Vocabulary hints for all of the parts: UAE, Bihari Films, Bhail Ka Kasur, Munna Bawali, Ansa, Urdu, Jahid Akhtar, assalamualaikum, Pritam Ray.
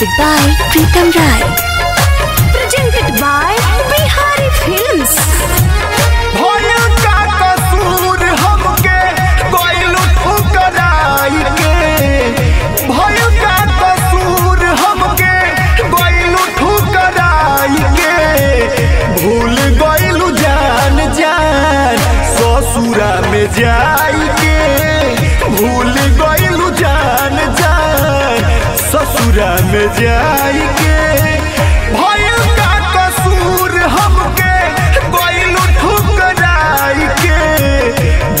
Music by Pritam Ray. Presented by Bihari Films. Bhail ka kasur हमके गइलु ठुकराई के,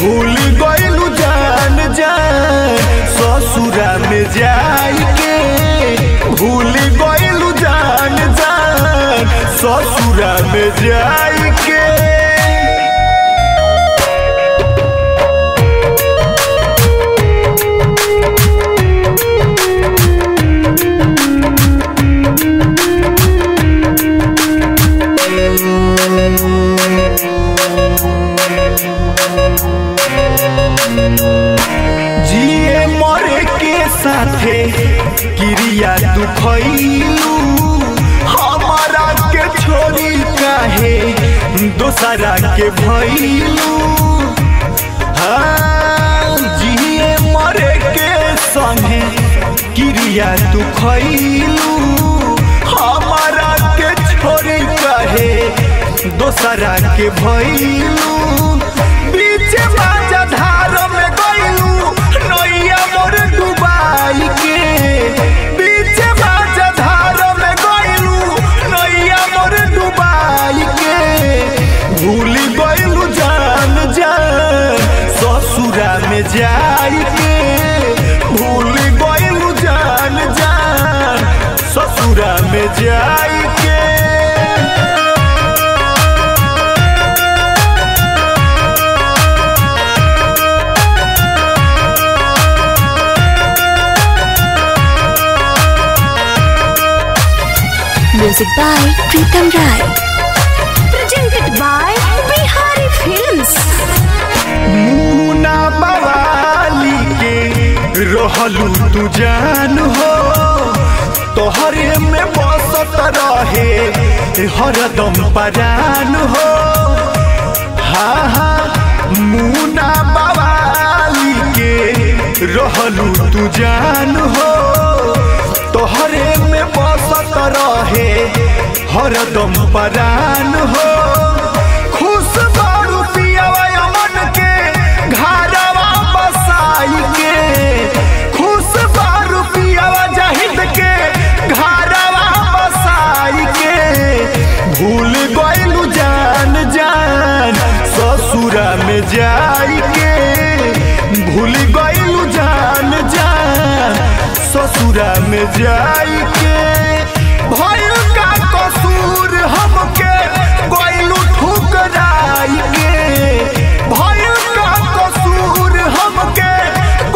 Bhail ka kasur हमके गइलु ठुकराई के, भूल गइलु जान जान ससुरा में जाई के, भूल गइलु जान जान ससुरा में जाई के। भइल का कसूर हमके गइलु ठुकराई के, भूल गइलु जान जान ससुरा में जाई के, भूल गइलु जान जान ससुरा में जाई के। किरिया दुखइलू हमारा के छोरी काहे दोसरा के भइलू। हाँ जिए मरे के संगे किरिया दुखइलू हमारा के छोरी काहे दोसरा के भइलू। बीच बाजा धार में गइलू नैया मोर डुबाई के, बीच बाजा धार में गइलू नैया मोर डुबाई के, भूल गइलू जान जान ससुरा में जाई के, भूल गइलू जान जान ससुरा में जाई के। Music by Pritam Ray. Presented by Bihari Films. Munna Bawali के रहलू तू जान हो, तोहरे में बसत रहे हरदम परान हो। हाँ हाँ मुन्ना बावाली के रहलू तू जान हो, तोहरे में बसत रहे हरदम परान हो। खुश बारू पियावा मन के घरवा बसाई के, खुश बारू पियावा जाहिद के घरवा बसाई के, भूल गइलू जान जान ससुरा में जाई के, भूल गइलू जान जान ससुरा में जाई के। भइल का कसूर हमके गइलु ठुकराई के, भइल का कसूर हमके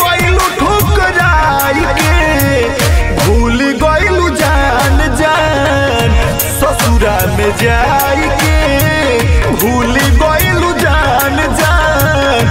गइलु ठुकराई के, भूल गइलु जान जान ससुरा में जाई के, भूल गइलु जान जान